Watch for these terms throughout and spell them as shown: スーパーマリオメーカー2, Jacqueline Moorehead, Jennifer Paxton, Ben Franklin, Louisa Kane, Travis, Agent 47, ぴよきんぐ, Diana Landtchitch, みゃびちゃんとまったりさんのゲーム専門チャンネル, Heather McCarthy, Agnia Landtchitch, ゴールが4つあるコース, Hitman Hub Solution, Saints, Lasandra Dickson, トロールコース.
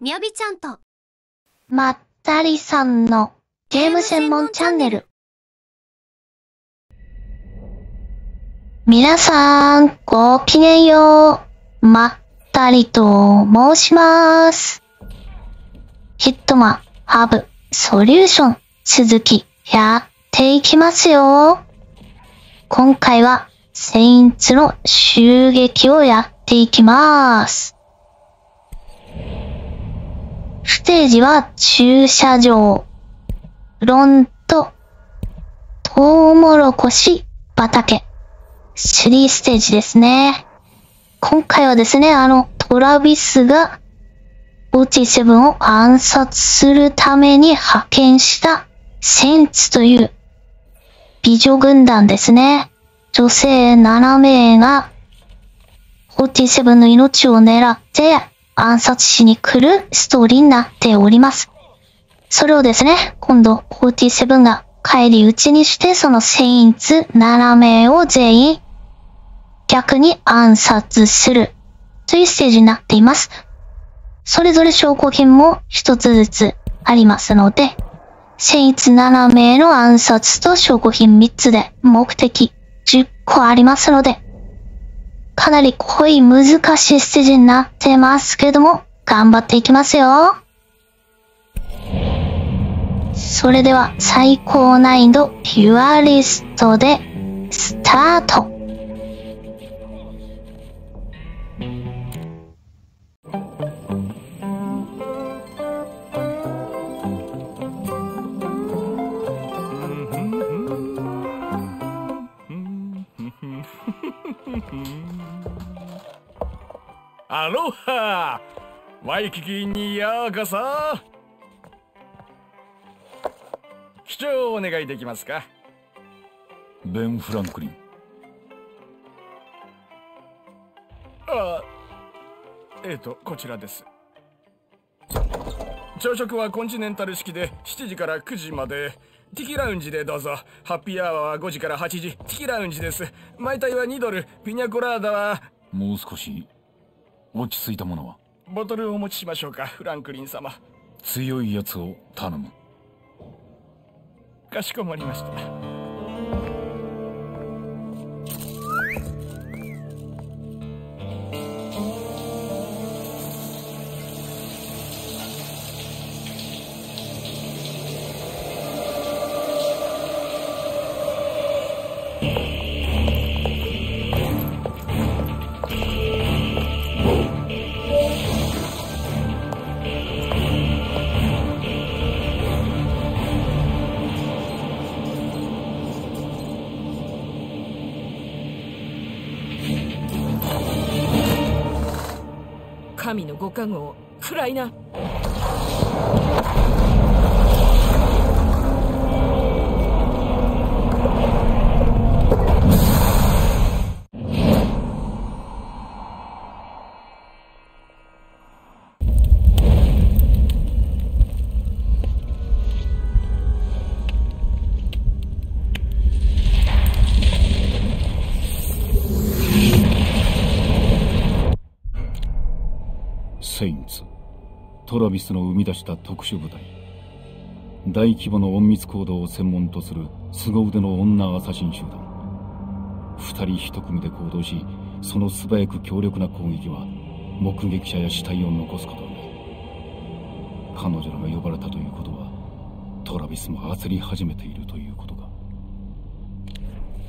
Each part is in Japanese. みやびちゃんとまったりさんのゲーム専門チャンネル。皆さん、ごきげんよう。まったりと申します。ヒットマンハブソリューション続きやっていきますよ。今回はセインツの襲撃をやっていきます。ステージは駐車場。フロント、トウモロコシ畑。3ステージですね。今回はですね、トラビスが47を暗殺するために派遣したセンツという美女軍団ですね。女性7名が47の命を狙って暗殺しに来るストーリーになっております。それをですね、今度47が帰り討ちにして、そのセインツ7名を全員逆に暗殺するというステージになっています。それぞれ証拠品も一つずつありますので、セインツ7名の暗殺と証拠品3つで目的10個ありますので、かなり濃い難しいステージになってますけども、頑張っていきますよ。それでは最高難易度ピュアリストでスタート。アロハ、ワイキキにようこそ。視聴をお願いできますか。ベン・フランクリン。こちらです。朝食はコンチネンタル式で7時から9時まで、ティキラウンジでどうぞ。ハッピーアワーは5時から8時、ティキラウンジです。毎体は$2、ピニャコラーダはもう少し落ち着いたものはボトルをお持ちしましょうか、フランクリン様。強いやつを頼む。かしこまりました。神のご加護をくらいな。セインツ、トラビスの生み出した特殊部隊、大規模の隠密行動を専門とする凄腕の女アサシン集団。2人1組で行動し、その素早く強力な攻撃は目撃者や死体を残すことになる。彼女らが呼ばれたということは、トラビスも焦り始めているということか。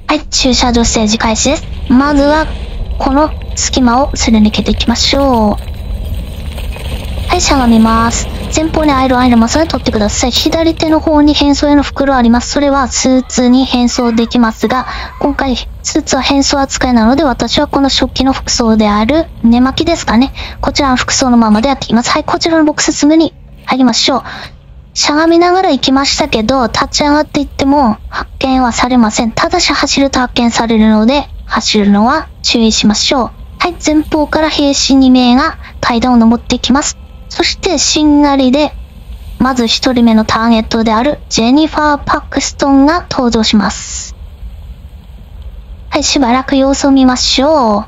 はい、駐車場ステージ開始です。まずはこの隙間をすり抜けていきましょう。はい、しゃがみます。前方にアイロン、それ取ってください。左手の方に変装用の袋あります。それはスーツに変装できますが、今回スーツは変装扱いなので、私はこの食器の服装である寝巻きですかね。こちらの服装のままでやっていきます。はい、こちらのボックスすぐに入りましょう。しゃがみながら行きましたけど、立ち上がっていっても発見はされません。ただし走ると発見されるので、走るのは注意しましょう。はい、前方から兵士2名が階段を登っていきます。そして、しんがりで、まず一人目のターゲットであるジェニファー・パクストンが登場します。はい、しばらく様子を見ましょう。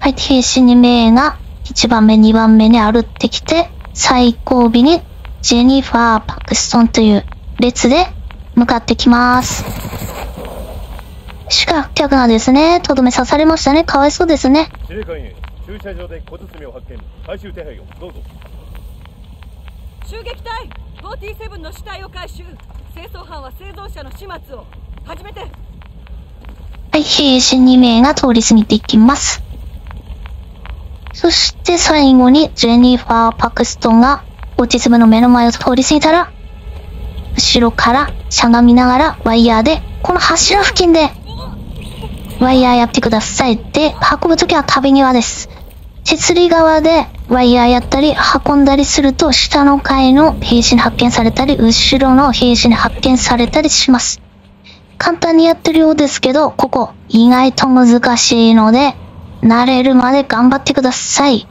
は相手兵士2名が1番目、2番目に歩ってきて、最後尾にジェニファー・パクストンという列で向かってきます。宿泊客がですね、とどめ刺されましたね。かわいそうですね。自衛官へ駐車場で小包を発見。回収手配をどうぞ。襲撃隊47の死体を回収。清掃班は生存者の始末を始めて。はい、兵士2名が通り過ぎていきます。そして最後にジェニファー・パクストンが落ち粒の目の前を通り過ぎたら、後ろからしゃがみながらワイヤーで、この柱付近でワイヤーやってください。で、運ぶときは壁際です。設理側でワイヤーやったり運んだりすると、下の階の兵士に発見されたり、後ろの兵士に発見されたりします。簡単にやってるようですけど、ここ意外と難しいので、慣れるまで頑張ってください。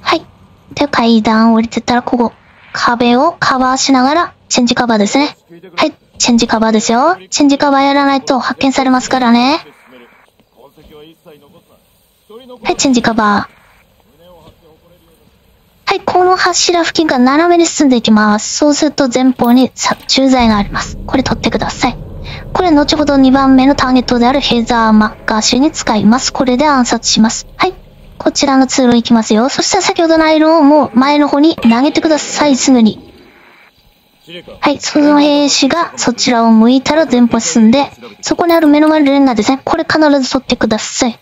はい。で、階段を降りてったら、ここ壁をカバーしながら、チェンジカバーですね。はい。チェンジカバーですよ。チェンジカバーやらないと発見されますからね。はい、チェンジカバー。はい、この柱付近から斜めに進んでいきます。そうすると前方に殺虫剤があります。これ取ってください。これ後ほど2番目のターゲットであるヘザー・マッカーシーに使います。これで暗殺します。はい、こちらの通路行きますよ。そしたら先ほどのアイロンをもう前の方に投げてください、すぐに。はい、その兵士がそちらを向いたら前方進んで、そこにある目の前のレンガですね。これ必ず取ってください。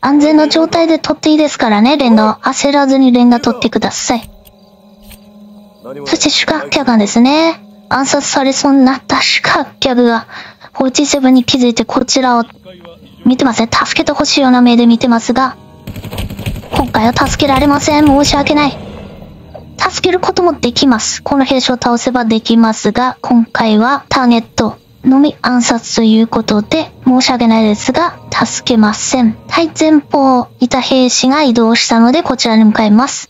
安全な状態で取っていいですからね、レンガを。焦らずにレンガ取ってください。そして宿泊客がですね、暗殺されそうになった宿泊客が47に気づいてこちらを見てますね。助けてほしいような目で見てますが、今回は助けられません。申し訳ない。助けることもできます。この兵士を倒せばできますが、今回はターゲットのみ暗殺ということで、申し訳ないですが、助けません。はい、前方いた兵士が移動したので、こちらに向かいます。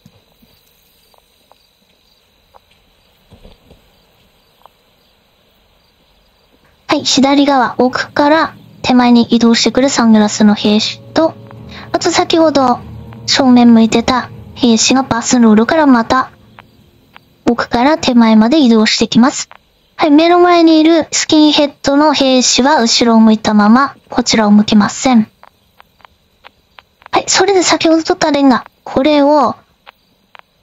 はい、左側、奥から手前に移動してくるサングラスの兵士と、あと先ほど正面向いてた兵士がバスルールからまた奥から手前まで移動してきます。はい、目の前にいるスキンヘッドの兵士は後ろを向いたままこちらを向けません。はい、それで先ほど取ったレンガ、これを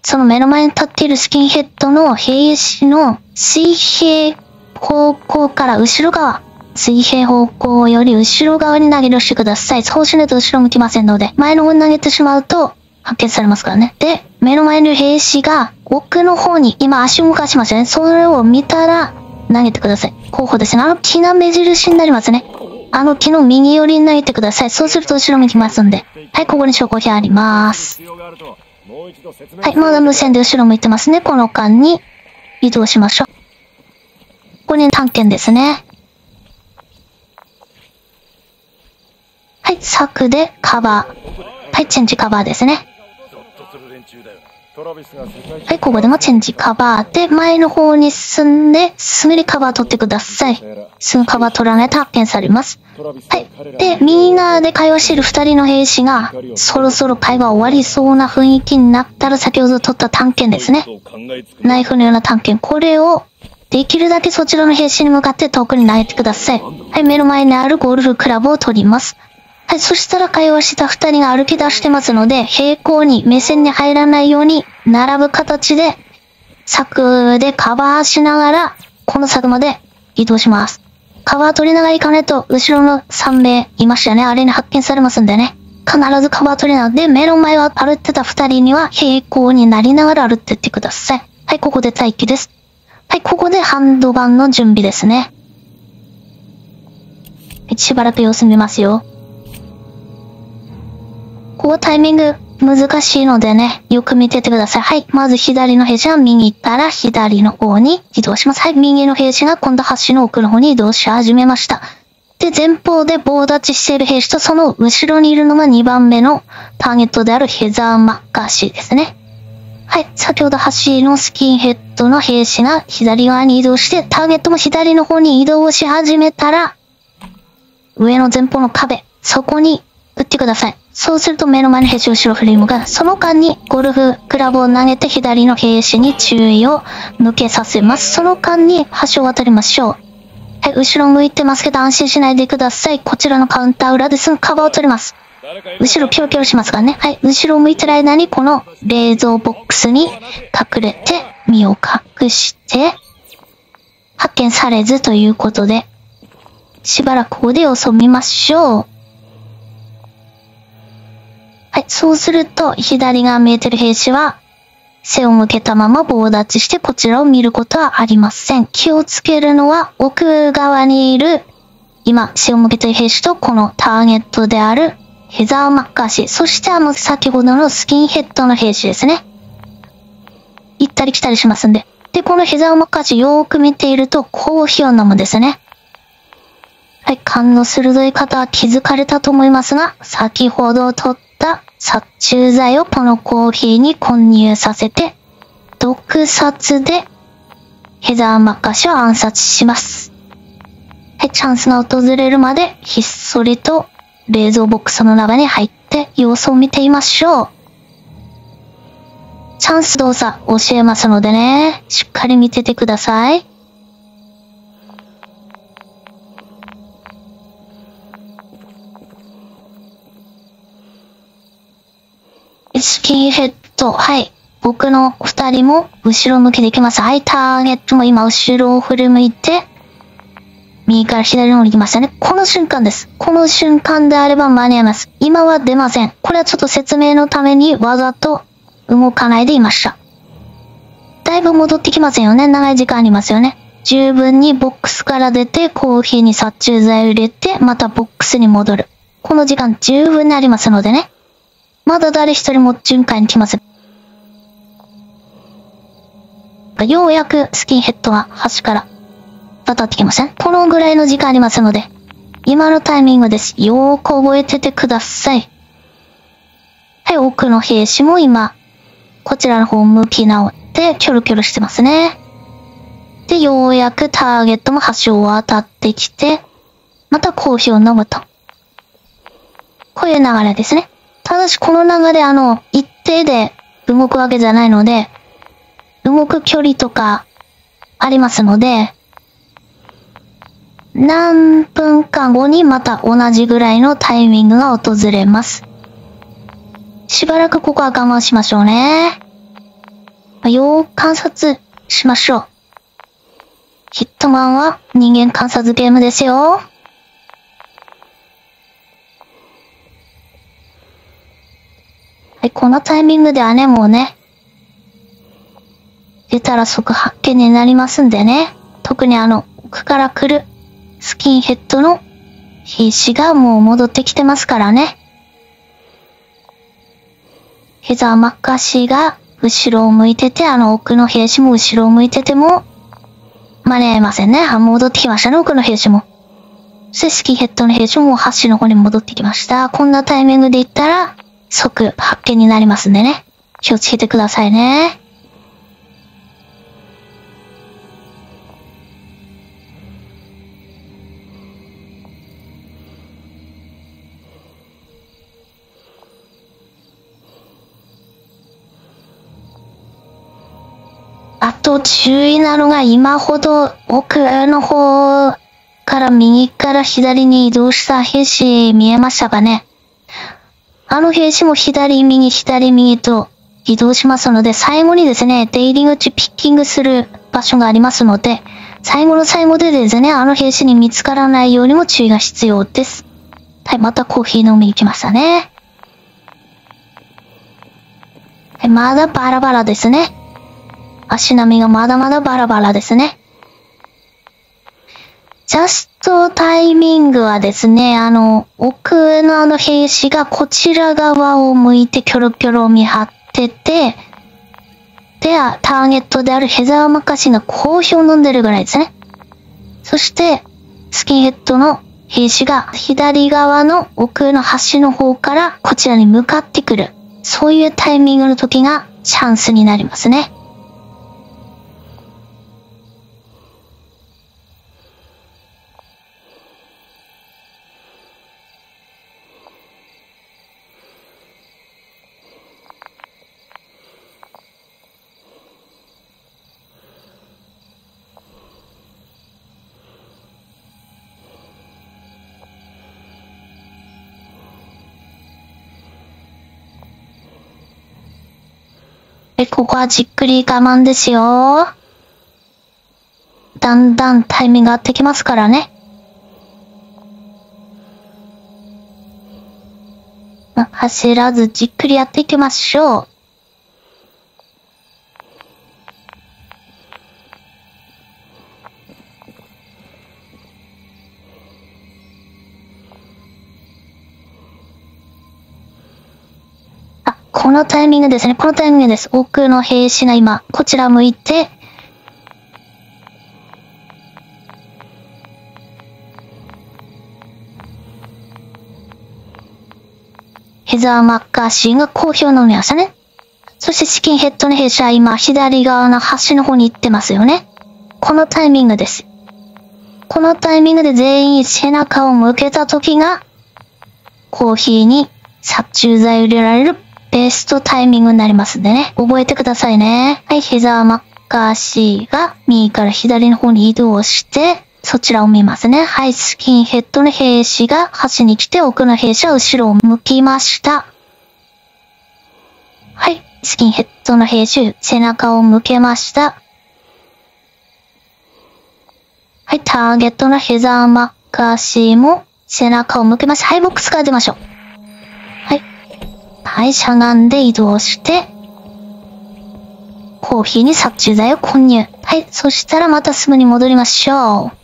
その目の前に立っているスキンヘッドの兵士の水平方向から後ろ側、水平方向より後ろ側に投げ出してください。そうしないと後ろ向きませんので、前の方に投げてしまうと発見されますからね。で、目の前の兵士が奥の方に今足を動かしましたね。それを見たら投げてください。後方ですね。あの木が目印になりますね。あの木の右寄りに投げてください。そうすると後ろ向きますんで。はい、ここに証拠品あります。はい、まだ無線で後ろ向いてますね。この間に移動しましょう。ここに探検ですね。はい、柵でカバー。はい、チェンジカバーですね。はい、ここでもチェンジカバーで、前の方に進んで、すぐにカバー取ってください。すぐカバー取らないと発見されます。はい。で、右側で会話している2人の兵士が、そろそろ会話終わりそうな雰囲気になったら、先ほど取った探検ですね。ナイフのような探検。これを、できるだけそちらの兵士に向かって遠くに投げてください。はい、目の前にあるゴルフクラブを取ります。はい、そしたら会話した2人が歩き出してますので、平行に目線に入らないように、並ぶ形で、柵でカバーしながら、この柵まで移動します。カバー取りながら行かないと、後ろの3名いましたね。あれに発見されますんでね。必ずカバー取りなので、目の前を歩いてた2人には、平行になりながら歩いてってください。はい、ここで待機です。はい、ここでハンドガンの準備ですね。しばらく様子見ますよ。ここタイミング難しいのでね、よく見ててください。はい。まず左の兵士が右から左の方に移動します。はい。右の兵士が今度橋の奥の方に移動し始めました。で、前方で棒立ちしている兵士とその後ろにいるのが2番目のターゲットであるヘザー・マッカーシーですね。はい。先ほど橋のスキンヘッドの兵士が左側に移動して、ターゲットも左の方に移動し始めたら、上の前方の壁、そこに打ってください。そうすると目の前のヘッジ後ろフレームが、その間にゴルフクラブを投げて左の兵士に注意を向けさせます。その間に橋を渡りましょう。はい、後ろ向いてますけど安心しないでください。こちらのカウンター裏ですぐカバーを取ります。後ろピョロピョロしますからね。はい、後ろ向いてる間にこの冷蔵ボックスに隠れて、身を隠して、発見されずということで、しばらくここで様子を見ましょう。はい、そうすると、左が見えてる兵士は、背を向けたまま棒立ちしてこちらを見ることはありません。気をつけるのは奥側にいる、今、背を向けている兵士とこのターゲットであるヘザーマッカーシー。そして先ほどのスキンヘッドの兵士ですね。行ったり来たりしますんで。で、このヘザーマッカーシーよーく見ていると高評なもんですね。はい、勘の鋭い方は気づかれたと思いますが、先ほど取った殺虫剤をこのコーヒーに混入させて、毒殺でヘザーマッカーシーを暗殺します。はい、チャンスが訪れるまでひっそりと冷蔵ボックスの中に入って様子を見ていましょう。チャンス動作教えますのでね、しっかり見ててください。スキンヘッド。はい。僕の二人も後ろ向きでいきます。はい。ターゲットも今後ろを振り向いて、右から左の方に行きましたね。この瞬間です。この瞬間であれば間に合います。今は出ません。これはちょっと説明のためにわざと動かないでいました。だいぶ戻ってきませんよね。長い時間ありますよね。十分にボックスから出て、コーヒーに殺虫剤を入れて、またボックスに戻る。この時間十分にありますのでね。まだ誰一人も巡回に来ません。ようやくスキンヘッドが端から渡ってきません。このぐらいの時間ありますので、今のタイミングです。よーく覚えててください。はい、奥の兵士も今、こちらの方を向き直って、キョロキョロしてますね。で、ようやくターゲットも橋を渡ってきて、またコーヒーを飲むと。こういう流れですね。ただし、この流れ、一定で動くわけじゃないので、動く距離とかありますので、何分か後にまた同じぐらいのタイミングが訪れます。しばらくここは我慢しましょうね。よーく観察しましょう。ヒットマンは人間観察ゲームですよ。はい、このタイミングではね、もうね、出たら即発見になりますんでね。特に奥から来るスキンヘッドの兵士がもう戻ってきてますからね。ヘザーマッカーシーが後ろを向いてて、奥の兵士も後ろを向いてても、間に合いませんね。戻ってきましたね、奥の兵士も。そしてスキンヘッドの兵士も橋の方に戻ってきました。こんなタイミングで行ったら、即発見になりますんでね。気をつけてくださいね。あと注意なのが、今ほど奥の方から右から左に移動した兵士見えましたかね。兵士も左右左右と移動しますので、最後にですね、出入り口ピッキングする場所がありますので、最後の最後でですね、兵士に見つからないようにも注意が必要です。はい、またコーヒー飲みに来ましたね。はい、まだバラバラですね。足並みがまだまだバラバラですね。ジャストタイミングはですね、奥の兵士がこちら側を向いてキョロキョロ見張ってて、で、ターゲットであるヘザーマカシンがコーヒーを飲んでるぐらいですね。そして、スキンヘッドの兵士が左側の奥の端の方からこちらに向かってくる。そういうタイミングの時がチャンスになりますね。ここはじっくり我慢ですよ。だんだんタイミング合ってきますからね。走らずじっくりやっていきましょう。あ、このタイミングですね。このタイミングです。奥の兵士が今、こちら向いて、ヘザー・マッカーシーが好評のみましたね。そしてチキンヘッドの弊社は今左側の端の方に行ってますよね。このタイミングです。このタイミングで全員背中を向けた時が、コーヒーに殺虫剤を入れられるベストタイミングになりますんでね。覚えてくださいね。はい、ヘザー・マッカーシーが右から左の方に移動して、そちらを見ますね。はい、スキンヘッドの兵士が端に来て、奥の兵士は後ろを向きました。はい、スキンヘッドの兵士、背中を向けました。はい、ターゲットのヘザー・マッカーシーも背中を向けました。はい、ボックスから出ましょう。はい。はい、しゃがんで移動して、コーヒーに殺虫剤を混入。はい、そしたらまたすぐに戻りましょう。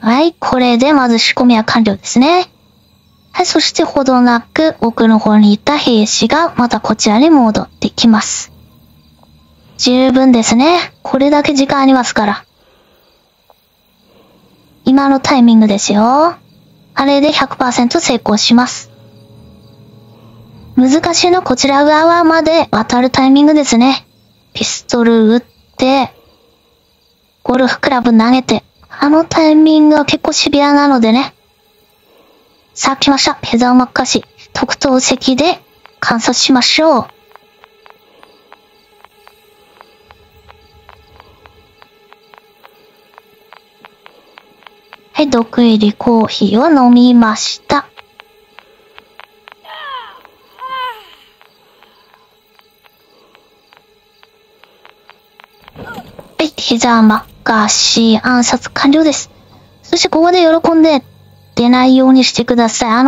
はい、これでまず仕込みは完了ですね。はい、そしてほどなく奥の方にいた兵士がまたこちらに戻ってきます。十分ですね。これだけ時間ありますから。今のタイミングですよ。あれで 100% 成功します。難しいのはこちら側まで渡るタイミングですね。ピストル打って、ゴルフクラブ投げて、あのタイミングは結構シビアなのでね。さあ来ました。ヘザーマッカーシー。特等席で観察しましょう。はい、毒入りコーヒーを飲みました。はい、ヘザーマッカーシー暗殺完了です。そしてここで喜んで出ないようにしてください。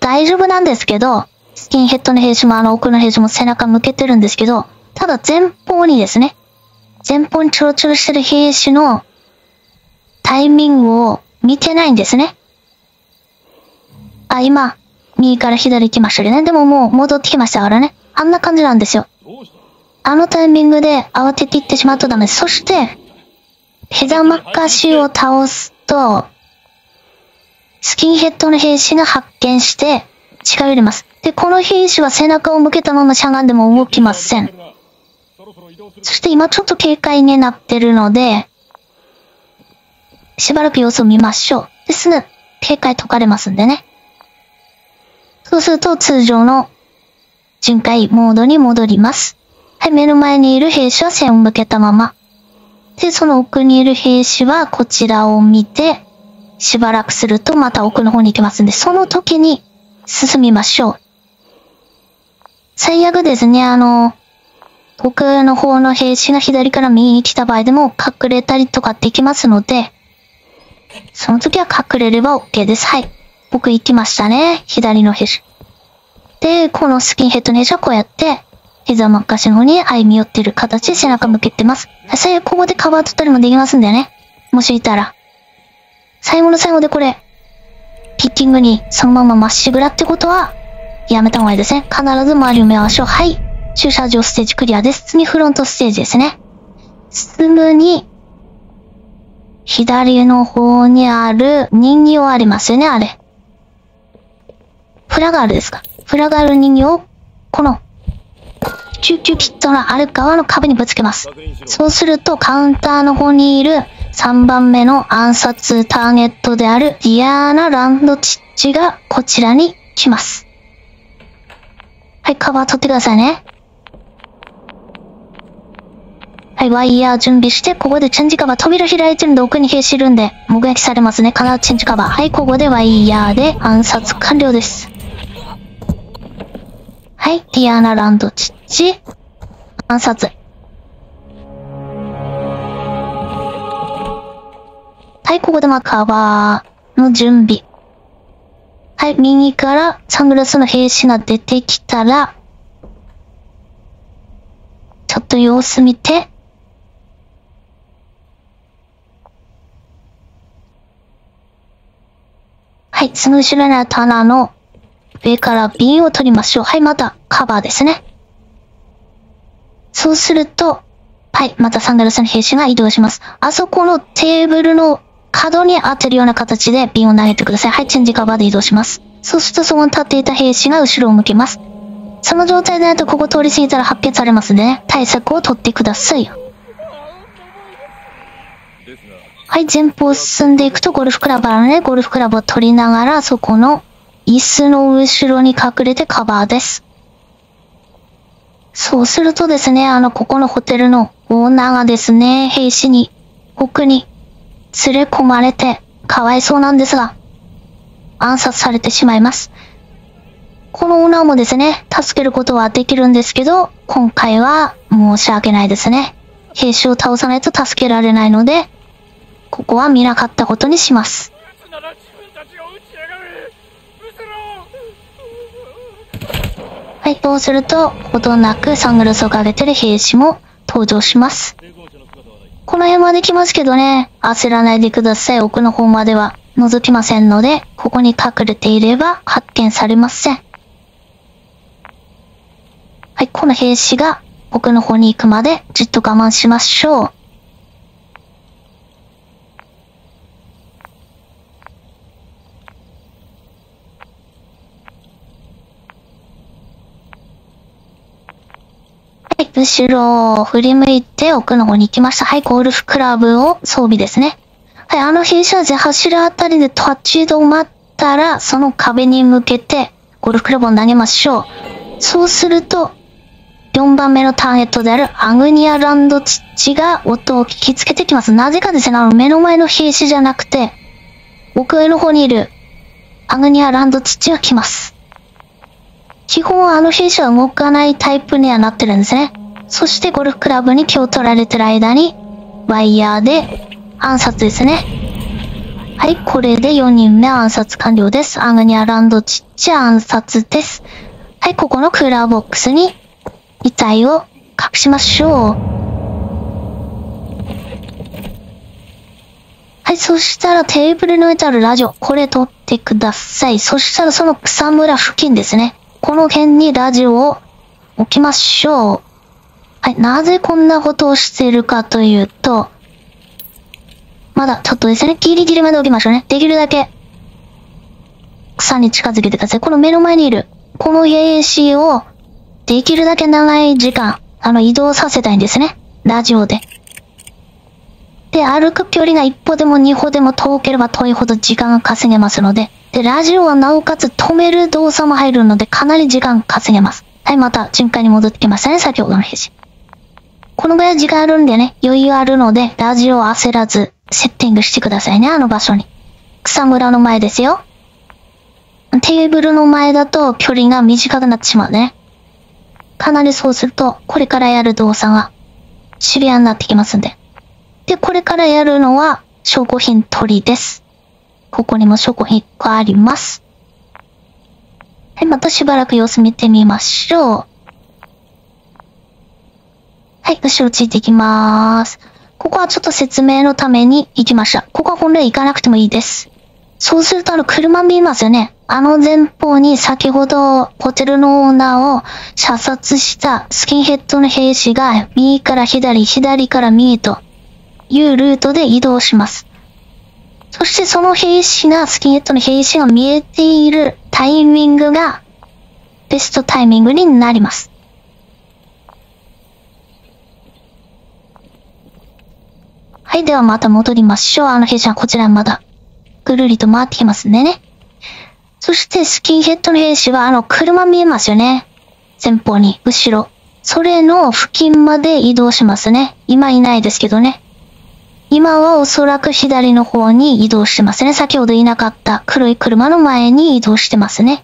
大丈夫なんですけど、スキンヘッドの兵士も奥の兵士も背中向けてるんですけど、ただ前方にですね、前方にちょろちょろしてる兵士のタイミングを見てないんですね。あ、今、右から左来ましたけどね。でももう戻ってきましたからね。あんな感じなんですよ。あのタイミングで慌てていってしまうとダメです。そして、ヘザーマッカーシーを倒すと、スキンヘッドの兵士が発見して近寄ります。で、この兵士は背中を向けたまましゃがんでも動きません。そして今ちょっと警戒になってるので、しばらく様子を見ましょう。ですぐ警戒解かれますんでね。そうすると通常の巡回モードに戻ります。はい、目の前にいる兵士は背を向けたまま。で、その奥にいる兵士はこちらを見て、しばらくするとまた奥の方に行きますんで、その時に進みましょう。最悪ですね、奥の方の兵士が左から右に来た場合でも隠れたりとかできますので、その時は隠れれば OK です。はい。僕行きましたね、左の兵士。で、このスキンヘッドの兵士はこうやって、ヘザーマッカーシーの方に歩み寄っている形で背中向けてます。最悪ここでカバー取ったりもできますんだよね。もしいたら。最後の最後でこれ、ピッキングにそのまままっしぐらってことは、やめた方がいいですね。必ず周りを見ましょう。はい。駐車場ステージクリアです。次フロントステージですね。すぐに、左の方にある人形ありますよね、あれ。フラガールですか。フラガール人形を、この、救急キットのある側の壁にぶつけます。そうするとカウンターの方にいる3番目の暗殺ターゲットであるディアーナ・ランドチッチがこちらに来ます。はい、カバー取ってくださいね。はい、ワイヤー準備して、ここでチェンジカバー。扉開いてるんで奥に兵士いるんで目撃されますね。必ずチェンジカバー。はい、ここでワイヤーで暗殺完了です。はい、ティアナランドチッチ、暗殺。はい、ここでまあカバーの準備。はい、右からサングラスの兵士が出てきたら、ちょっと様子見て。はい、すぐ後ろの棚の上から瓶を取りましょう。はい、またカバーですね。そうすると、はい、またサングラスの兵士が移動します。あそこのテーブルの角に当てるような形で瓶を投げてください。はい、チェンジカバーで移動します。そうするとそこに立っていた兵士が後ろを向きます。その状態でないとここ通り過ぎたら発見されますのでね。対策を取ってください。はい、前方を進んでいくとゴルフクラブあるので、ゴルフクラブを取りながら、そこの椅子の後ろに隠れてカバーです。そうするとですね、ここのホテルのオーナーがですね、兵士に、奥に連れ込まれて、かわいそうなんですが、暗殺されてしまいます。このオーナーもですね、助けることはできるんですけど、今回は申し訳ないですね。兵士を倒さないと助けられないので、ここは見なかったことにします。はい、そうすると、ほどなくサングラスをかけてる兵士も登場します。この辺まで来ますけどね、焦らないでください。奥の方までは覗きませんので、ここに隠れていれば発見されません。はい、この兵士が奥の方に行くまでじっと我慢しましょう。はい、後ろを振り向いて奥の方に行きました。はい、ゴルフクラブを装備ですね。はい、兵士は柱あたりで立ち止まったら、その壁に向けてゴルフクラブを投げましょう。そうすると、4番目のターゲットであるアグニアランドチッチが音を聞きつけてきます。なぜかですね、目の前の兵士じゃなくて、奥上の方にいるアグニアランドチッチが来ます。基本は兵士は動かないタイプにはなってるんですね。そしてゴルフクラブに気を取られてる間に、ワイヤーで暗殺ですね。はい、これで4人目暗殺完了です。アグニアランドチッチ暗殺です。はい、ここのクーラーボックスに遺体を隠しましょう。はい、そしたらテーブルに置いてあるラジオ、これ取ってください。そしたらその草むら付近ですね。この辺にラジオを置きましょう。はい、なぜこんなことをしているかというと、まだちょっとですね、ギリギリまで置きましょうね。できるだけ草に近づけてください。この目の前にいる、この兵士をできるだけ長い時間、移動させたいんですね。ラジオで。で、歩く距離が一歩でも二歩でも遠ければ遠いほど時間が稼げますので、で、ラジオはなおかつ止める動作も入るので、かなり時間稼げます。はい、また、巡回に戻ってきましたね、先ほどの兵士。このぐらい時間あるんでね、余裕あるので、ラジオを焦らず、セッティングしてくださいね、場所に。草むらの前ですよ。テーブルの前だと距離が短くなってしまうね。かなりそうすると、これからやる動作が、シビアになってきますんで。で、これからやるのは、証拠品取りです。ここにも証拠品があります。はい、またしばらく様子見てみましょう。はい、後ろついていきまーす。ここはちょっと説明のために行きました。ここは本来行かなくてもいいです。そうすると車見えますよね。前方に先ほどホテルのオーナーを射殺したスキンヘッドの兵士が右から左、左から右というルートで移動します。そしてその兵士が、スキンヘッドの兵士が見えているタイミングがベストタイミングになります。はい、ではまた戻りましょう。兵士はこちらにまだぐるりと回ってきますんでね。そしてスキンヘッドの兵士は車見えますよね。前方に、後ろ。それの付近まで移動しますね。今いないですけどね。今はおそらく左の方に移動してますね。先ほどいなかった黒い車の前に移動してますね。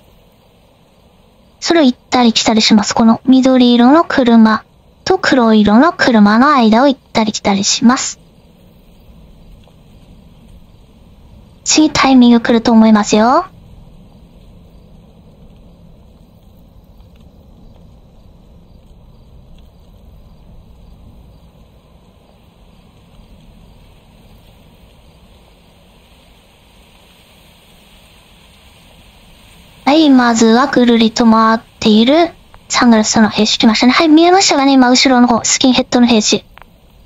それを行ったり来たりします。この緑色の車と黒色の車の間を行ったり来たりします。次タイミング来ると思いますよ。はい、まずはぐるりと回っているサングラスの兵士来ましたね。はい、見えましたがね、今後ろの方、スキンヘッドの兵士。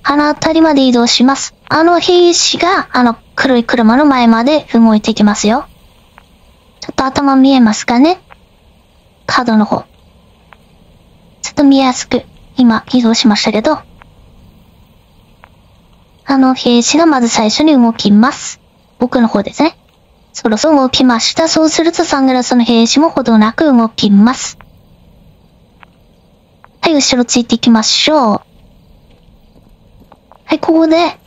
鼻あたりまで移動します。あの兵士が、黒い車の前まで動いていきますよ。ちょっと頭見えますかね？角の方。ちょっと見やすく、今移動しましたけど。あの兵士がまず最初に動きます。僕の方ですね。そろそろ動きました。そうするとサングラスの兵士もほどなく動きます。はい、後ろついていきましょう。はい、ここで、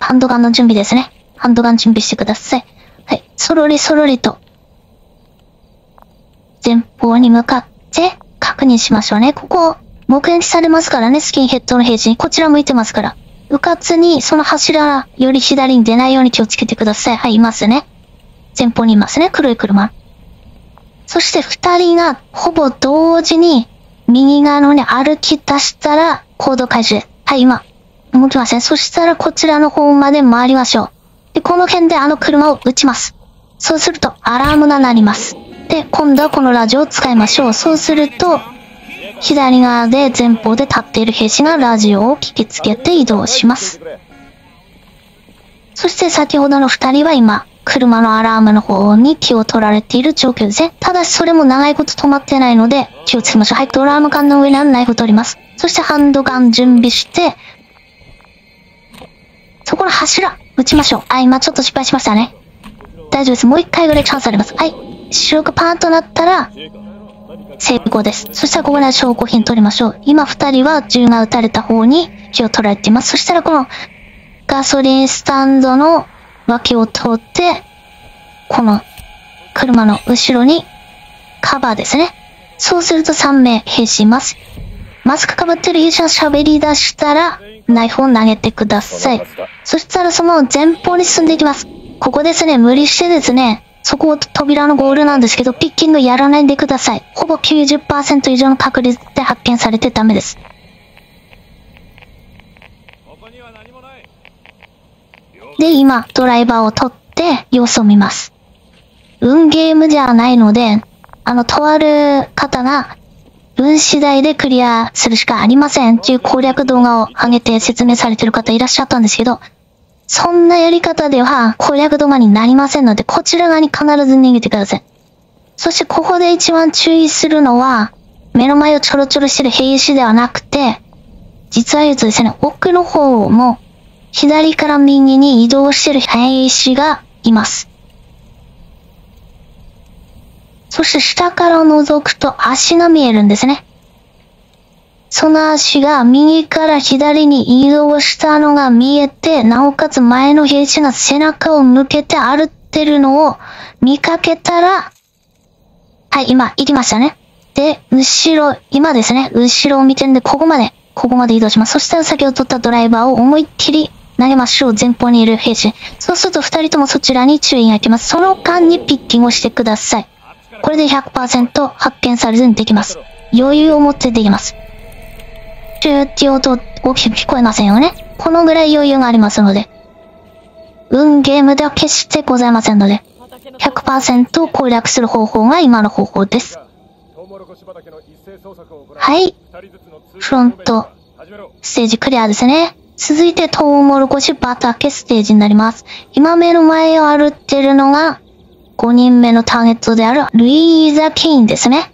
ハンドガンの準備ですね。ハンドガン準備してください。はい、そろりそろりと、前方に向かって確認しましょうね。ここ、目撃されますからね、スキンヘッドの兵士に。こちら向いてますから。うかつに、その柱、より左に出ないように気をつけてください。はい、いますね。前方にいますね、黒い車。そして二人がほぼ同時に右側の方に歩き出したら行動開始です。はい、今、動きません。そしたらこちらの方まで回りましょう。で、この辺であの車を撃ちます。そうするとアラームが鳴ります。で、今度はこのラジオを使いましょう。そうすると、左側で前方で立っている兵士がラジオを聞きつけて移動します。そして先ほどの二人は今、車のアラームの方に気を取られている状況ですね。ただしそれも長いこと止まってないので気をつけましょう。はい、ドラム缶の上にナイフ取ります。そしてハンドガン準備して、そこの柱、撃ちましょう。あ、今ちょっと失敗しましたね。大丈夫です。もう一回ぐらいチャンスあります。はい、白くパーンとなったら、成功です。そしたらここで証拠品取りましょう。今二人は銃が撃たれた方に気を取られています。そしたらこのガソリンスタンドの脇を通って、この車の後ろにカバーですね。そうすると3名兵士います。マスクかぶってる兵士が喋り出したら、ナイフを投げてください。そしたらその前方に進んでいきます。ここですね、無理してですね、そこを扉のゴールなんですけど、ピッキングやらないでください。ほぼ 90% 以上の確率で発見されてダメです。で、今、ドライバーを取って、様子を見ます。運ゲームじゃないので、とある方が、運次第でクリアするしかありませんっていう攻略動画を上げて説明されてる方いらっしゃったんですけど、そんなやり方では攻略動画になりませんので、こちら側に必ず逃げてください。そして、ここで一番注意するのは、目の前をちょろちょろしてる兵士ではなくて、実は言うとですね、奥の方も、左から右に移動している兵士がいます。そして下から覗くと足が見えるんですね。その足が右から左に移動したのが見えて、なおかつ前の兵士が背中を向けて歩ってるのを見かけたら、はい、今行きましたね。で、後ろ、今ですね、後ろを見てるんで、ここまで移動します。そしたら先ほど取ったドライバーを思いっきり投げましょう。前方にいる兵士。そうすると二人ともそちらに注意がいきます。その間にピッキングをしてください。これで 100% 発見されずにできます。余裕を持ってできます。シューっていう音大きく聞こえませんよね。このぐらい余裕がありますので。運ゲームでは決してございませんので。100% 攻略する方法が今の方法です。はい。フロント、ステージクリアですね。続いて、トウモロコシ畑ステージになります。今目の前を歩ってるのが、5人目のターゲットである、ルイーザ・ケインですね。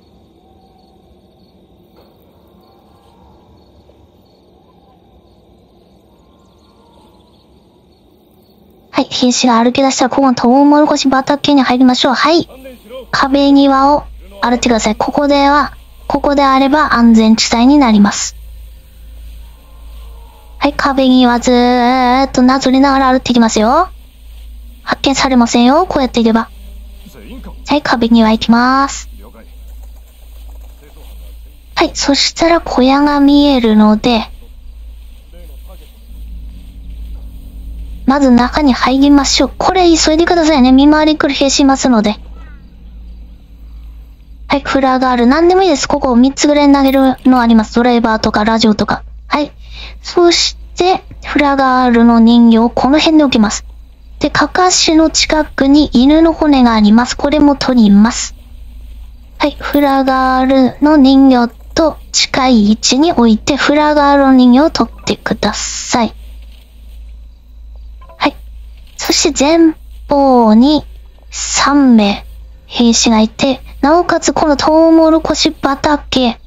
はい、兵士が歩き出したら、ここのトウモロコシ畑に入りましょう。はい、壁際を歩いてください。ここであれば安全地帯になります。はい、壁際ずーっとなぞりながら歩っていきますよ。発見されませんよ、こうやっていけば。はい、壁際行きまーす。はい、そしたら小屋が見えるので、まず中に入りましょう。これ急いでくださいね。見回りくる兵しますので。はい、フラガール。何でもいいです。ここ3つぐらい投げるのあります。ドライバーとかラジオとか。はい。そして、フラガールの人形をこの辺で置きます。で、かかしの近くに犬の骨があります。これも取ります。はい、フラガールの人形と近い位置に置いて、フラガールの人形を取ってください。はい。そして前方に3名兵士がいて、なおかつこのトウモロコシ畑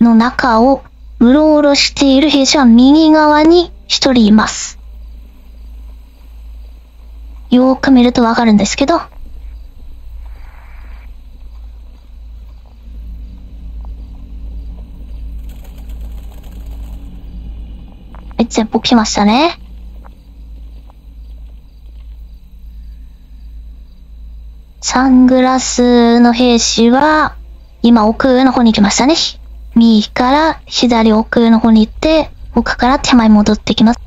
の中をうろうろしている兵士は右側に1人います。よーく見るとわかるんですけど、前方来ましたね。サングラスの兵士は、今奥の方に来ましたね。右から左奥の方に行って、奥から手前に戻ってきます。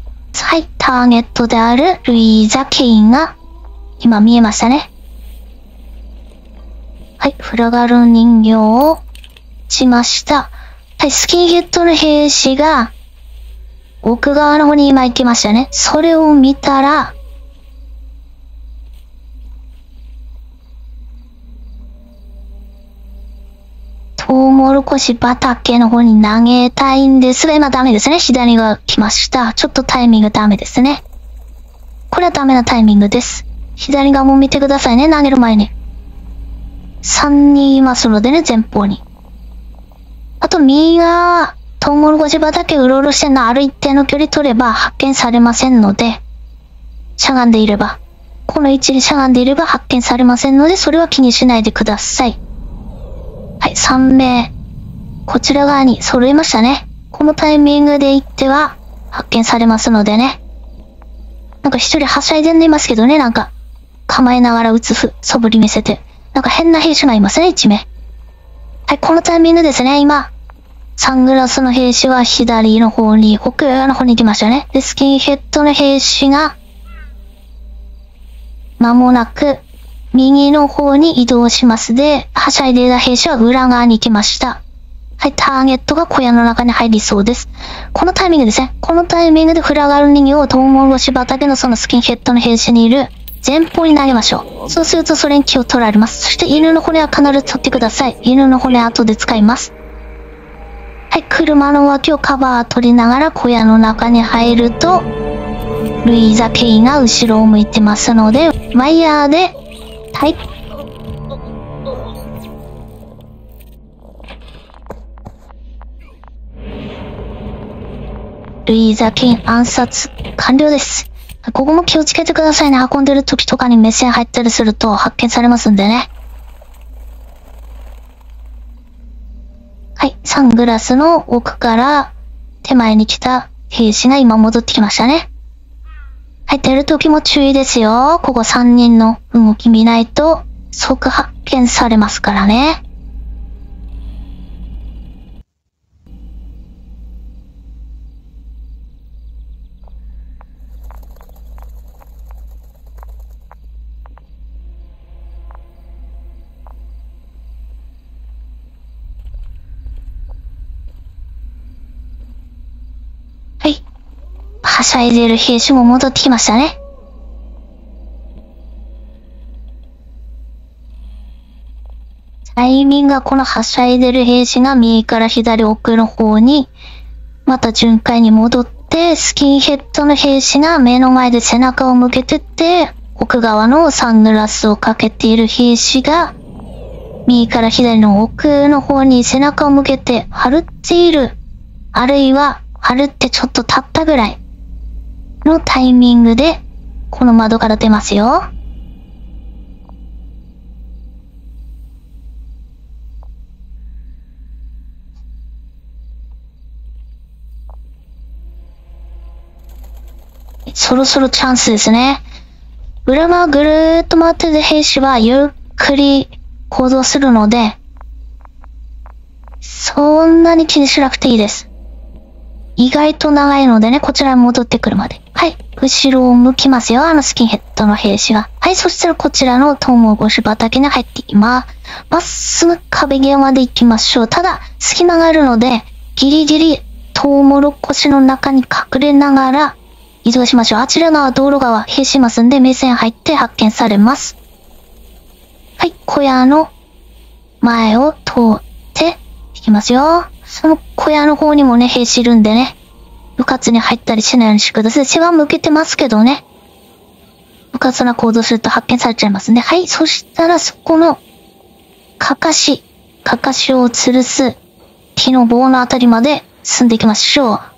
はい、ターゲットであるルイーザ・ケインが、今見えましたね。はい、フラガールの人形を、しました。はい、スキンヘッドの兵士が、奥側の方に今行きましたね。それを見たら、トウモロコシ畑の方に投げたいんですが、今ダメですね。左側来ました。ちょっとタイミングダメですね。これはダメなタイミングです。左側も見てくださいね。投げる前に。3人いますのでね、前方に。あと右側、トウモロコシ畑うろうろしてるのある一定の距離取れば発見されませんので、しゃがんでいれば、この位置にしゃがんでいれば発見されませんので、それは気にしないでください。はい、3名。こちら側に揃いましたね。このタイミングで行っては発見されますのでね。なんか一人はしゃいでんでいますけどね、なんか構えながら撃つ素振り見せて。なんか変な兵士がいますね、1名。はい、このタイミングですね、今。サングラスの兵士は左の方に、奥の方に行きましたね。で、スキンヘッドの兵士が、間もなく、右の方に移動します。で、はしゃいでいた兵士は裏側に行きました。はい、ターゲットが小屋の中に入りそうです。このタイミングですね。このタイミングでフラガール人形をトウモロコシ畑のそのスキンヘッドの兵士にいる前方に投げましょう。そうするとそれに気を取られます。そして犬の骨は必ず取ってください。犬の骨は後で使います。はい、車の脇をカバー取りながら小屋の中に入ると、ルイーザ・ケインが後ろを向いてますので、ワイヤーで、はい。ルイーザ・ケイン暗殺完了です。ここも気をつけてくださいね。運んでる時とかに目線入ったりすると発見されますんでね。はい。サングラスの奥から手前に来た兵士が今戻ってきましたね。はい。出るときも注意ですよ。ここ3人の動き見ないと即発見されますからね。はしゃいでいる兵士も戻ってきましたね。タイミングがこのはしゃいでる兵士が右から左奥の方に、また巡回に戻って、スキンヘッドの兵士が目の前で背中を向けてって、奥側のサングラスをかけている兵士が、右から左の奥の方に背中を向けて、歩っている、あるいは、歩ってちょっと経ったぐらい。のタイミングで、この窓から出ますよ。そろそろチャンスですね。裏側ぐるーっと回ってる兵士はゆっくり行動するので、そんなに気にしなくていいです。意外と長いのでね、こちらに戻ってくるまで。はい。後ろを向きますよ、あのスキンヘッドの兵士が。はい。そしたらこちらのトウモロコシ畑に入っていきます。まっすぐ壁際まで行きましょう。ただ、隙間があるので、ギリギリトウモロコシの中に隠れながら移動しましょう。あちら側、道路側、兵士いますんで、目線入って発見されます。はい。小屋の前を通って、いきますよ。その小屋の方にもね、兵士いるんでね。部活に入ったりしないようにしてください。血は向けてますけどね。部活な行動すると発見されちゃいますね。はい。そしたらそこの、かかしを吊るす木の棒のあたりまで進んでいきましょう。は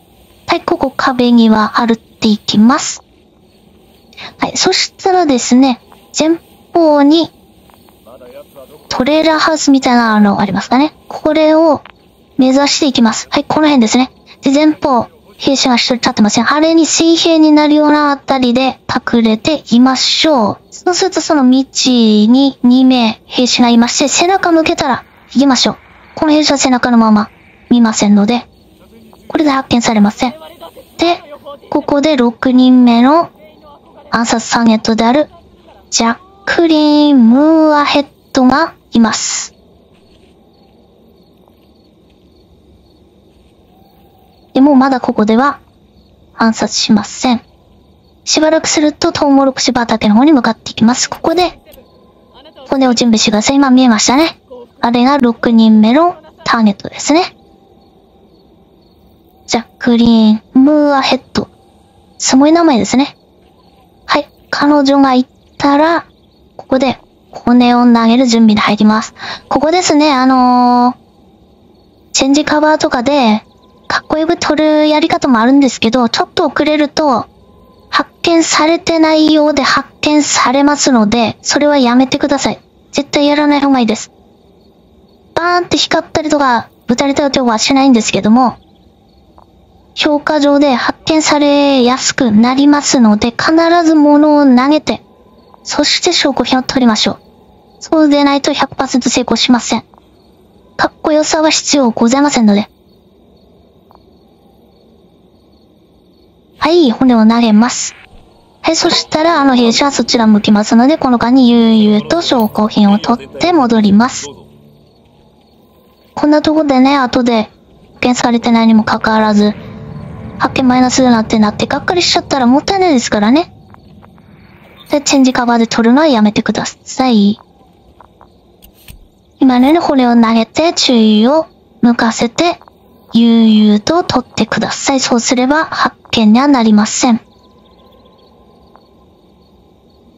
い。ここ壁には歩っていきます。はい。そしたらですね、前方に、トレーラーハウスみたいなのありますかね。これを目指していきます。はい、この辺ですね。で、前方、兵士が一人立ってません。あれに水平になるようなあたりで隠れていましょう。そうするとその道に2名兵士がいまして、背中向けたら行きましょう。この兵士は背中のまま見ませんので、これで発見されません。で、ここで6人目の暗殺ターゲットであるジャックリン・ムーアヘッドがいます。でもまだここでは暗殺しません。しばらくするとトウモロコシ畑の方に向かっていきます。ここで骨を準備してください。今見えましたね。あれが6人目のターゲットですね。ジャックリーン・ムーアヘッド。すごい名前ですね。はい。彼女がいたら、ここで骨を投げる準備で入ります。ここですね、チェンジカバーとかで、かっこよく撮るやり方もあるんですけど、ちょっと遅れると、発見されてないようで発見されますので、それはやめてください。絶対やらない方がいいです。バーンって光ったりとか、ぶたれたりとかはしないんですけども、評価上で発見されやすくなりますので、必ず物を投げて、そして証拠品を取りましょう。そうでないと 100% 成功しません。かっこよさは必要ございませんので。はい、骨を投げます。はい、そしたらあの兵士はそちら向きますので、この間に悠々と証拠品を取って戻ります。こんなとこでね、後で発見されてないにもかかわらず、発見マイナスになってがっかりしちゃったらもったいないですからね。で、チェンジカバーで取るのはやめてください。今ね、骨を投げて注意を向かせて、悠々と取ってください。そうすれば発見にはなりません。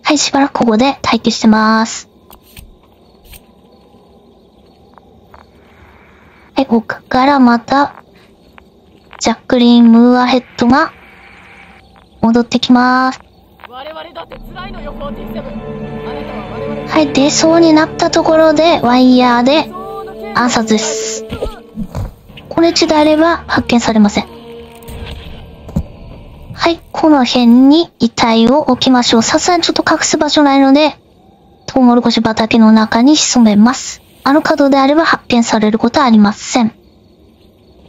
はい、しばらくここで待機してます。はい、ここからまた、ジャックリン・ムーアヘッドが戻ってきます。はい、出そうになったところでワイヤーで暗殺です。この位置であれば発見されません。はい、この辺に遺体を置きましょう。さすがにちょっと隠す場所ないので、トウモロコシ畑の中に潜めます。あの角であれば発見されることはありません。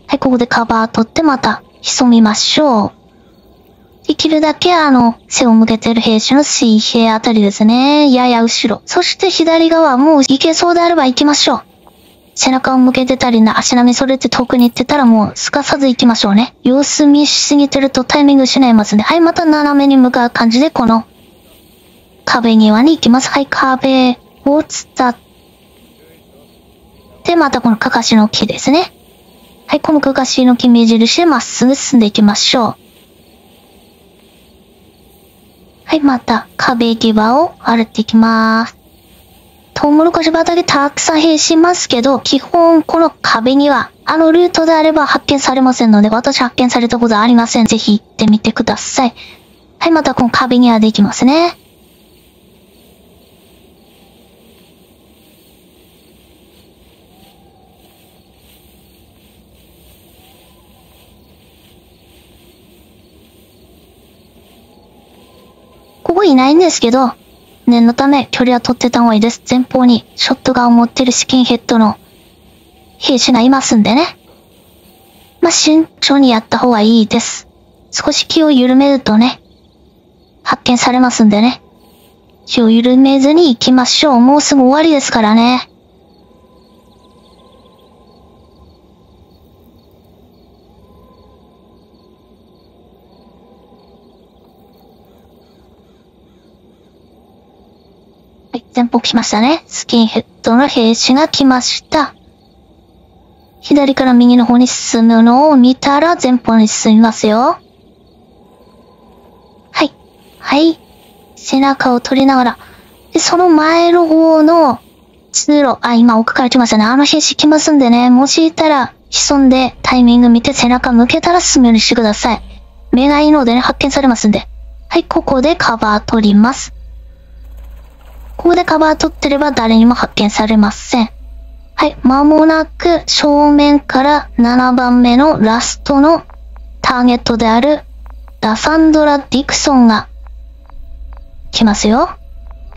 はい、ここでカバー取ってまた潜みましょう。できるだけ背を向けてる兵士の水平あたりですね。やや後ろ。そして左側もう行けそうであれば行きましょう。背中を向けてたりな、足並み揃えて遠くに行ってたらもうすかさず行きましょうね。様子見しすぎてるとタイミング失いますね。はい、また斜めに向かう感じでこの壁際に行きます。はい、壁を伝って、またこのかかしの木ですね。はい、このかかしの木目印でまっすぐ進んでいきましょう。はい、また、壁際を歩いていきます。トウモロコシ畑たくさん兵士いますけど、基本この壁には、あのルートであれば発見されませんので、私発見されたことはありません。ぜひ行ってみてください。はい、またこの壁にはできますね。ここいないんですけど、念のため距離は取ってた方がいいです。前方にショットガンを持ってるスキンヘッドの火失いますんでね。ま、慎重にやった方がいいです。少し気を緩めるとね、発見されますんでね。気を緩めずに行きましょう。もうすぐ終わりですからね。はい、前方来ましたね。スキンヘッドの兵士が来ました。左から右の方に進むのを見たら前方に進みますよ。はい。はい。背中を取りながら。で、その前の方の通路。あ、今奥から来ましたね。あの兵士来ますんでね。もしいたら潜んでタイミング見て背中向けたら進むようにしてください。目がいいのでね、発見されますんで。はい、ここでカバー取ります。ここでカバー取ってれば誰にも発見されません。はい。まもなく正面から7番目のラストのターゲットであるラサンドラ・ディクソンが来ますよ。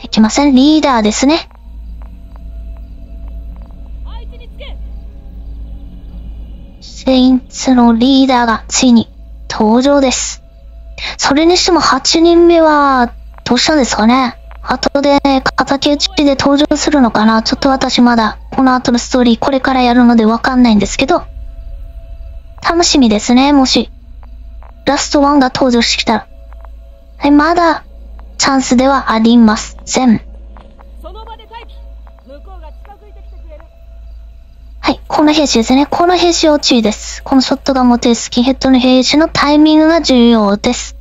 来ません。リーダーですね。セインツのリーダーがついに登場です。それにしても8人目はどうしたんですかね。後で敵討ちで登場するのかな。ちょっと私まだこの後のストーリーこれからやるのでわかんないんですけど。楽しみですね。もし、ラスト1が登場してきたら。はい、まだチャンスではありません。はい、この兵士ですね。この兵士要注意です。このショットが持てるスキンヘッドの兵士のタイミングが重要です。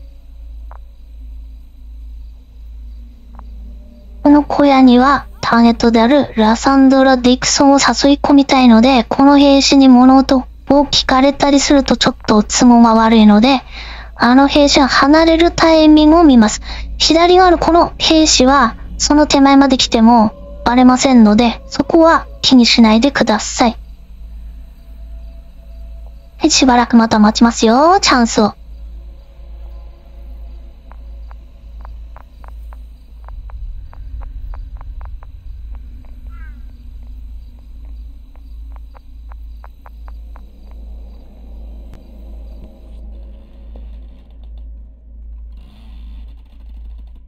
この小屋にはターゲットであるラサンドラ・ディクソンを誘い込みたいので、この兵士に物音を聞かれたりするとちょっと都合が悪いので、あの兵士が離れるタイミングを見ます。左側のこの兵士はその手前まで来てもバレませんので、そこは気にしないでください。はい、しばらくまた待ちますよ、チャンスを。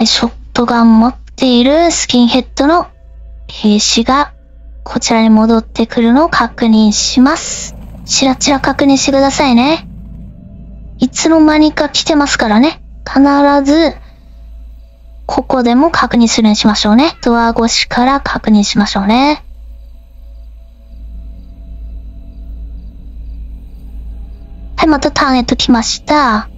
ショットガン持っているスキンヘッドの兵士がこちらに戻ってくるのを確認します。ちらちら確認してくださいね。いつの間にか来てますからね。必ずここでも確認するようにしましょうね。ドア越しから確認しましょうね。はい、またターゲット来ました。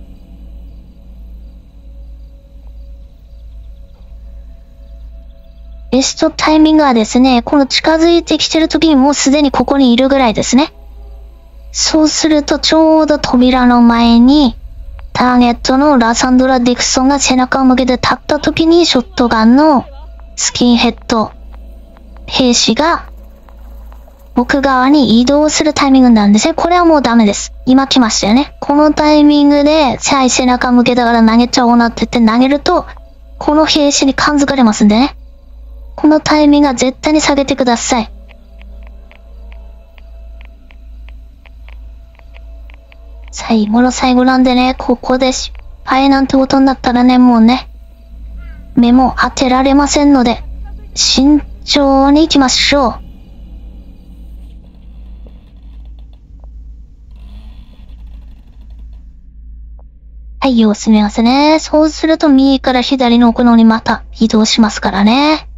ベストタイミングはですね、この近づいてきてる時にもうすでにここにいるぐらいですね。そうするとちょうど扉の前にターゲットのラサンドラ・ディクソンが背中を向けて立った時にショットガンのスキンヘッド兵士が奥側に移動するタイミングなんですね。これはもうダメです。今来ましたよね。このタイミングで背中向けたから投げちゃおうなって言って投げるとこの兵士に感づかれますんでね。このタイミングは絶対に下げてください。最後の最後なんでね、ここで失敗なんてことになったらね、もうね、目も当てられませんので、慎重に行きましょう。はい、様子見ますね。そうすると右から左の奥の方にまた移動しますからね。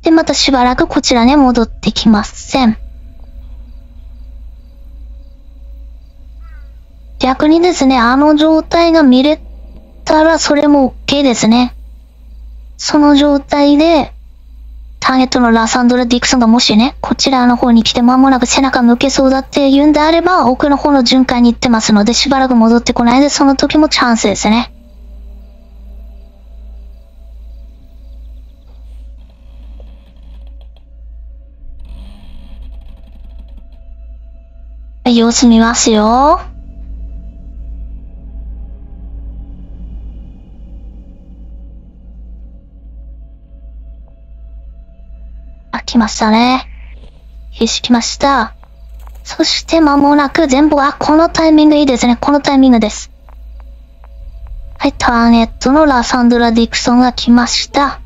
で、またしばらくこちらね、戻ってきません。逆にですね、あの状態が見れたら、それも OK ですね。その状態で、ターゲットのラサンドラ・ディクソンがもしね、こちらの方に来て間もなく背中向けそうだって言うんであれば、奥の方の巡回に行ってますので、しばらく戻ってこないで、その時もチャンスですね。様子見ますよ。あ、来ましたね。よし、来ました。そして間もなく全部はこのタイミングいいですね。このタイミングです。はい、ターゲットのラサンドラ・ディクソンが来ました。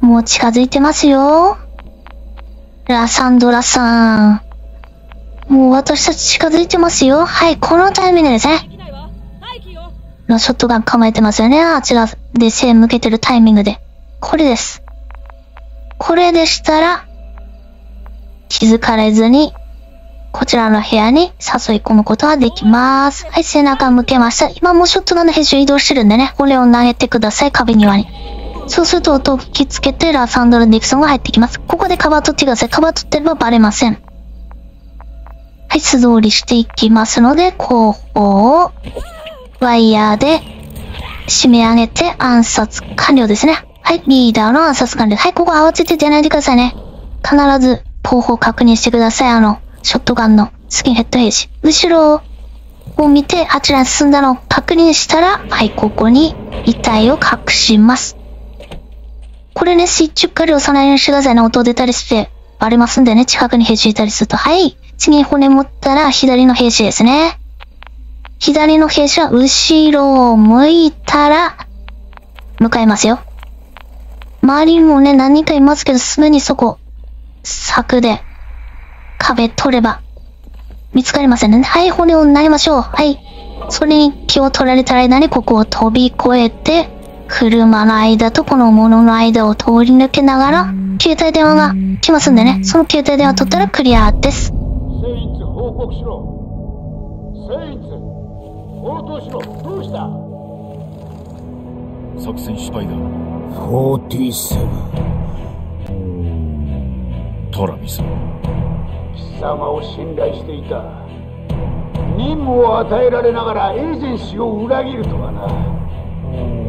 もう近づいてますよ。ラサンドラさん。もう私たち近づいてますよ。はい、このタイミングですね。ショットガン構えてますよね。あちらで背向けてるタイミングで。これです。これでしたら、気づかれずに、こちらの部屋に誘い込むことはできます。はい、背中向けました。今もうショットガンの編集移動してるんでね、これを投げてください、壁際に。そうすると音を吹きつけて、ラサンドラ・ディクソンが入ってきます。ここでカバー取ってください。カバー取ってればバレません。はい、素通りしていきますので、後方を、ワイヤーで、締め上げて暗殺完了ですね。はい、リーダーの暗殺完了。はい、ここ慌てて出ないでくださいね。必ず、後方確認してください。ショットガンのスキンヘッド兵士。後ろを見て、あちらに進んだのを確認したら、はい、ここに遺体を隠します。これね、スイッチうっかり押さないようにしてくださいね。音出たりして、バレますんでね、近くに兵士いたりすると。はい、次に骨持ったら、左の兵士ですね。左の兵士は後ろを向いたら、向かいますよ。周りにもね、何人かいますけど、すぐにそこ、柵で、壁取れば、見つかりませんね。はい、骨を投げましょう。はい。それに気を取られた間に、ここを飛び越えて、車の間とこの物の間を通り抜けながら、携帯電話が来ますんでね。その携帯電話取ったらクリアです。応答しろ。どうした？作戦失敗だ。47。トラミさん。貴様を信頼していた。任務を与えられながらエージェンシーを裏切るとはな。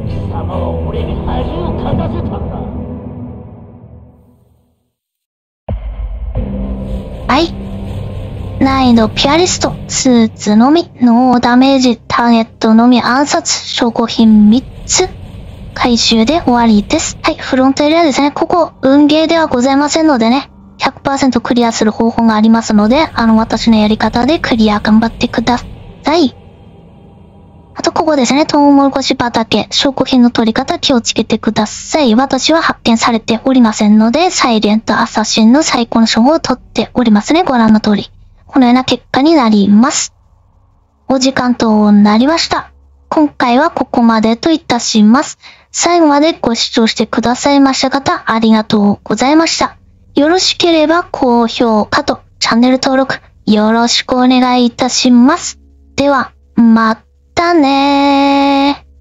貴様は俺に恥をかかせたんだ。はい。難易度ピアリスト、スーツのみ、ノーダメージ、ターゲットのみ、暗殺、証拠品3つ、回収で終わりです。はい、フロントエリアですね。ここ、運ゲーではございませんのでね、100% クリアする方法がありますので、私のやり方でクリア頑張ってください。あと、ここですね、トウモロコシ畑、証拠品の取り方気をつけてください。私は発見されておりませんので、サイレントアサシンの最高の称号を取っておりますね。ご覧の通り。このような結果になります。お時間となりました。今回はここまでといたします。最後までご視聴してくださいました方、ありがとうございました。よろしければ高評価とチャンネル登録よろしくお願いいたします。では、またねー。